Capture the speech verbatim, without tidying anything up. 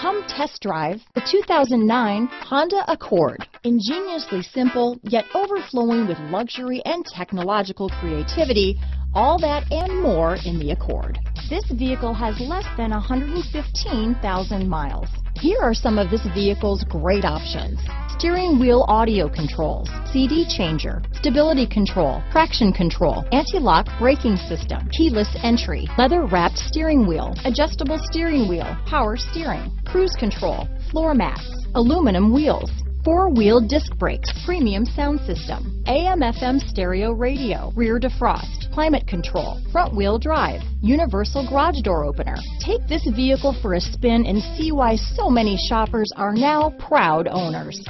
Come test drive the two thousand nine Honda Accord. Ingeniously simple, yet overflowing with luxury and technological creativity, all that and more in the Accord. This vehicle has less than one hundred fifteen thousand miles. Here are some of this vehicle's great options. Steering wheel audio controls, C D changer, stability control, traction control, anti-lock braking system, keyless entry, leather-wrapped steering wheel, adjustable steering wheel, power steering, cruise control, floor mats, aluminum wheels, four-wheel disc brakes, premium sound system, A M F M stereo radio, rear defrost, climate control, front-wheel drive, universal garage door opener. Take this vehicle for a spin and see why so many shoppers are now proud owners.